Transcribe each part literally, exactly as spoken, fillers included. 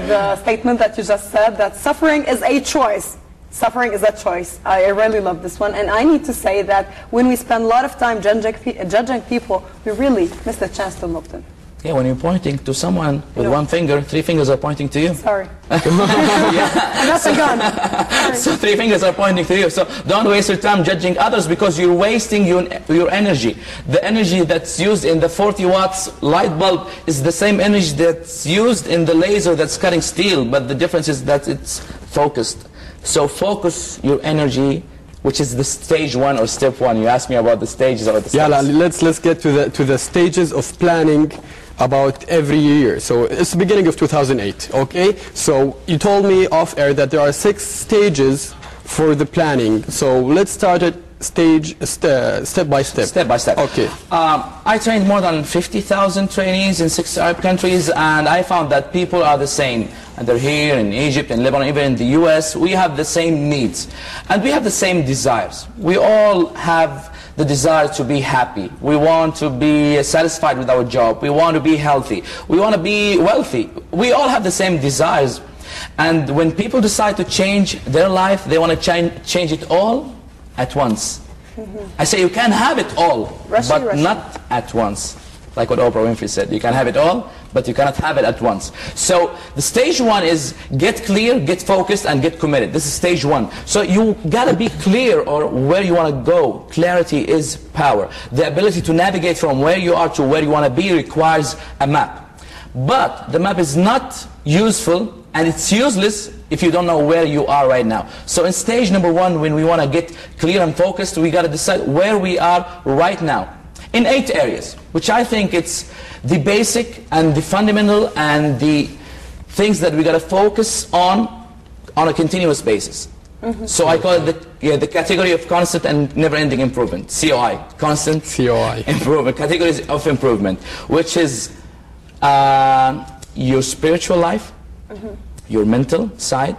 the statement that you just said, that suffering is a choice. Suffering is a choice. I really love this one. And I need to say that when we spend a lot of time judging people, we really miss the chance to love them. Yeah, when you're pointing to someone with no. one finger, three fingers are pointing to you. Sorry. yeah. That's a gun. Sorry. So three fingers are pointing to you. So don't waste your time judging others, because you're wasting your, your energy. The energy that's used in the forty watts light bulb is the same energy that's used in the laser that's cutting steel, but the difference is that it's focused. So focus your energy, which is the stage one or step one. You asked me about the stages or the steps. Yeah, let's, let's get to the, to the stages of planning about every year. So it's the beginning of two thousand eight, okay? So you told me off air that there are six stages for the planning. So let's start at stage, st step by step. Step by step. Okay. Um, I trained more than fifty thousand trainees in six Arab countries, and I found that people are the same. And they're here in Egypt and Lebanon, even in the U S. We have the same needs, and we have the same desires. We all have the desire to be happy. We want to be satisfied with our job. We want to be healthy. We want to be wealthy. We all have the same desires. And when people decide to change their life, they want to change, change it all at once. Mm-hmm. I say you can have it all, Rashi, but Rashi. not at once. Like what Oprah Winfrey said, you can have it all, but you cannot have it at once. So the stage one is get clear, get focused, and get committed. This is stage one. So you gotta be clear or where you wanna go. Clarity is power. The ability to navigate from where you are to where you wanna be requires a map. But the map is not useful, and it's useless if you don't know where you are right now. So in stage number one, when we wanna get clear and focused, we gotta decide where we are right now. In eight areas, which I think it's the basic and the fundamental and the things that we gotta focus on on a continuous basis. Mm-hmm. So I call it the, yeah, the category of constant and never-ending improvement, C O I, constant C O I. improvement, categories of improvement, which is uh, your spiritual life, mm-hmm. your mental side,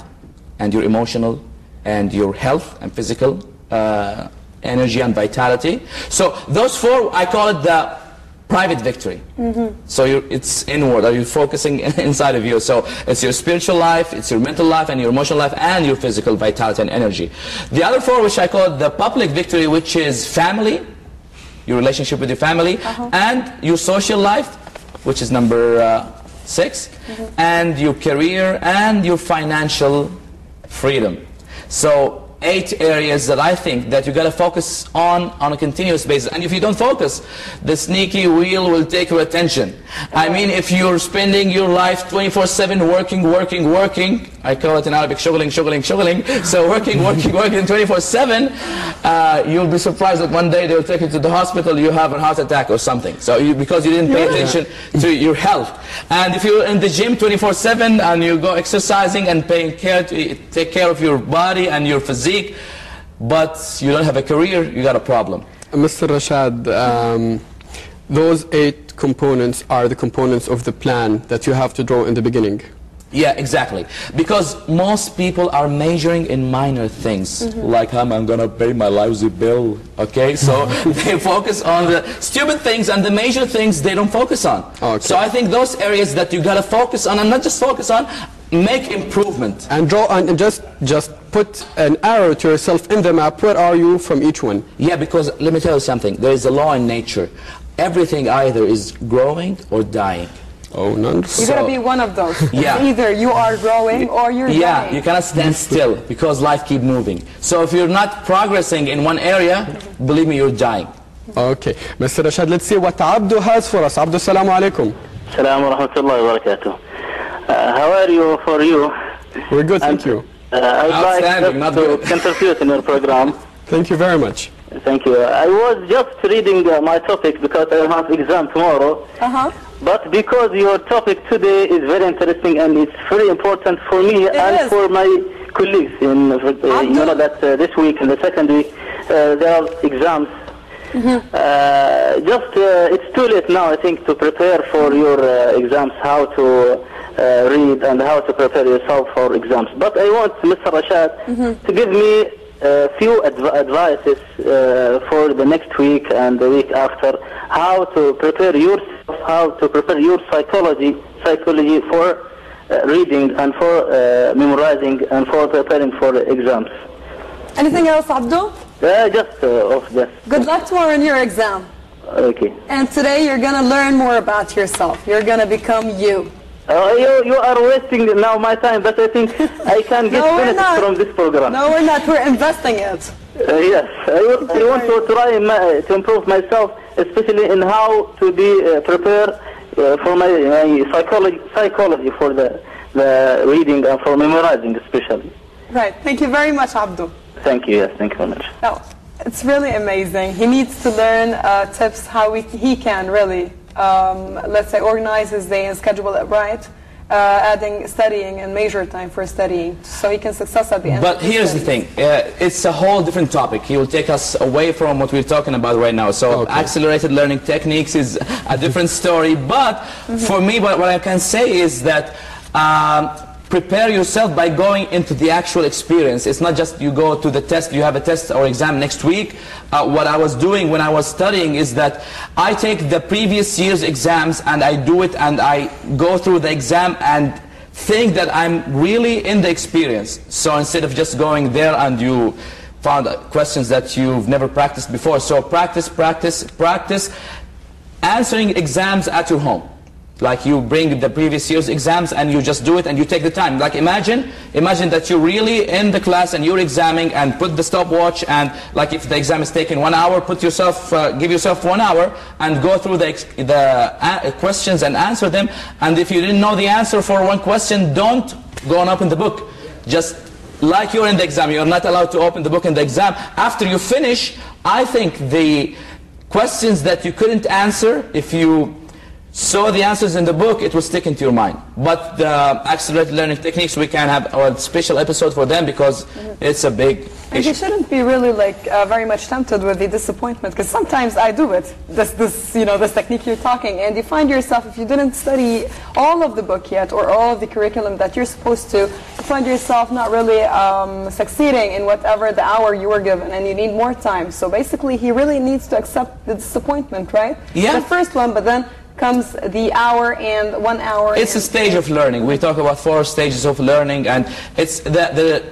and your emotional, and your health and physical uh, energy and vitality. So those four, I call it the private victory. Mm-hmm. So you're, it's inward, are you focusing in, inside of you? So it's your spiritual life, it's your mental life, and your emotional life, and your physical vitality and energy. The other four, which I call the public victory, which is family, your relationship with your family, uh-huh. and your social life, which is number uh, six, mm-hmm. and your career, and your financial freedom. So eight areas that I think that you gotta focus on on a continuous basis. And if you don't focus, the sneaky wheel will take your attention. I mean, if you're spending your life twenty-four seven working, working, working, I call it in Arabic shuggling, shuggling, shuggling, so working, working, working twenty-four seven, uh, you'll be surprised that one day they'll take you to the hospital, you have a heart attack or something, so you, because you didn't pay attention to your health. And if you're in the gym twenty-four seven and you go exercising and paying care to take care of your body and your physique, but you don't have a career, you got a problem. Mister Rashad, um, those eight components are the components of the plan that you have to draw in the beginning. Yeah, exactly. Because most people are measuring in minor things, mm-hmm. like how I'm gonna pay my lousy bill, okay? So they focus on the stupid things, and the major things they don't focus on. Okay. So I think those areas that you gotta focus on, and not just focus on, make improvement. And draw, and just, just put an arrow to yourself in the map. Where are you from each one? Yeah, because let me tell you something. There is a law in nature. Everything either is growing or dying. Oh, none. So, you gotta be one of those. Yeah. Either you are growing or you're yeah, dying. Yeah, you cannot stand still because life keeps moving. So if you're not progressing in one area, believe me, you're dying. Okay. Mister Rashad, let's see what Abdu has for us. Abdu, assalamu alaikum. Assalamu warahmatullahi wa barakatuh. Uh, how are you for you? We're good, and, thank you. Uh, I would like not to contribute in your program. Thank you very much. Thank you. I was just reading uh, my topic because I have exam tomorrow. Uh-huh. But because your topic today is very interesting and it's very important for me it and is. for my colleagues. In uh, you know that uh, this week and the second week uh, there are exams. Mm-hmm. uh, just uh, it's too late now, I think, to prepare for your uh, exams, how to uh, read and how to prepare yourself for exams. But I want Mister Rashad mm-hmm. to give me a few adv advices uh, for the next week and the week after, how to prepare yourself, how to prepare your psychology, psychology for reading and for uh, memorizing and for preparing for exams. Anything else, Abdul? Uh, just uh, of this. Good luck tomorrow in your exam. Okay. And today you're going to learn more about yourself. You're going to become you. Uh, you, you are wasting now my time, but I think I can get no, benefit from this program. No, we're not. We're investing it. Uh, yes. I, I want to try my, to improve myself, especially in how to be uh, prepared uh, for my, my psychology, psychology for the, the reading and for memorizing especially. Right. Thank you very much, Abdu. Thank you. Yes, thank you very much. Now, it's really amazing. He needs to learn uh, tips how we, he can really... Um, let's say organize his day and schedule it right, uh, adding studying and major time for studying so he can success at the end. But here's the thing, uh, it's a whole different topic. He will take us away from what we're talking about right now. So okay. Accelerated learning techniques is a different story. But mm-hmm. for me, what, what I can say is that um, prepare yourself by going into the actual experience. It's not just you go to the test, you have a test or exam next week. Uh, what I was doing when I was studying is that I take the previous year's exams and I do it and I go through the exam and think that I'm really in the experience. So instead of just going there and you found questions that you've never practiced before. So practice, practice, practice answering exams at your home. Like you bring the previous year's exams and you just do it and you take the time. Like imagine, imagine that you're really in the class and you're examining and put the stopwatch and like if the exam is taking one hour, put yourself, uh, give yourself one hour and go through the, ex the uh, questions and answer them. And if you didn't know the answer for one question, don't go and open the book. Just like you're in the exam, you're not allowed to open the book in the exam. After you finish, I think the questions that you couldn't answer, if you... So the answers in the book, it will stick into your mind. But the accelerated learning techniques, we can have a special episode for them because it's a big issue. And you shouldn't be really like uh, very much tempted with the disappointment because sometimes I do it, this, this, you know, this technique you're talking, and you find yourself, if you didn't study all of the book yet or all of the curriculum that you're supposed to, you find yourself not really um, succeeding in whatever the hour you were given and you need more time. So basically he really needs to accept the disappointment, right? Yeah. The first one, but then comes the hour and one hour. It's a stage of learning. We talk about four stages of learning, and it's the, the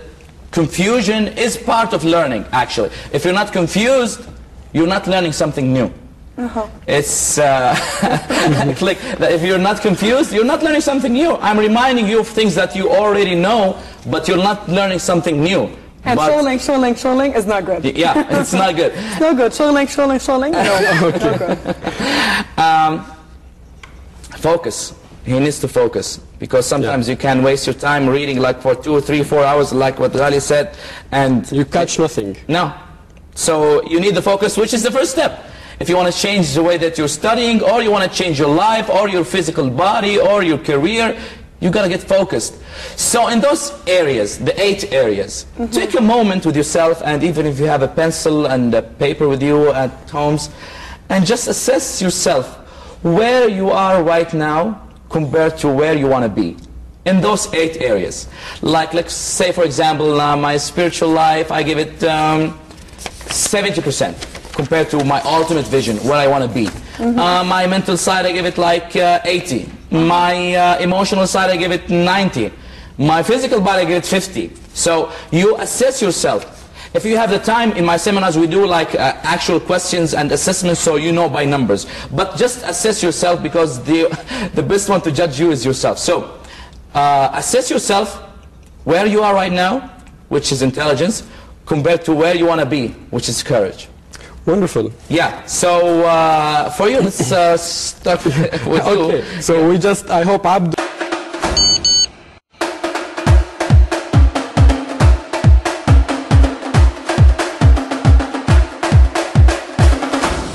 confusion is part of learning, actually. If you're not confused, you're not learning something new. Uh-huh. It's uh, click. If you're not confused, you're not learning something new. I'm reminding you of things that you already know, but you're not learning something new. And shoaling, shoaling, shoaling is not good. Yeah, it's not good. It's not good. Shoaling, shoaling, shoaling. No, okay. Not good. Um, Focus. He needs to focus because sometimes yeah. you can waste your time reading like for two, three, four hours, like what Ghali said, and you catch nothing. No. So you need the focus, which is the first step. If you want to change the way that you're studying, or you want to change your life, or your physical body, or your career, you gotta get focused. So in those areas, the eight areas, mm-hmm. take a moment with yourself, and even if you have a pencil and a paper with you at home, and just assess yourself. Where you are right now compared to where you want to be in those eight areas. Like let's say for example uh, my spiritual life, I give it um, seventy percent compared to my ultimate vision, where I want to be. Mm-hmm. Uh, my mental side I give it like uh, eighty. My uh, emotional side I give it ninety. My physical body I give it fifty. So you assess yourself. If you have the time, in my seminars we do like uh, actual questions and assessments so you know by numbers. But just assess yourself because the, the best one to judge you is yourself. So, uh, assess yourself where you are right now, which is intelligence, compared to where you want to be, which is courage. Wonderful. Yeah. So, uh, for you, let's uh, start with you. Okay. So we just, I hope Abdu...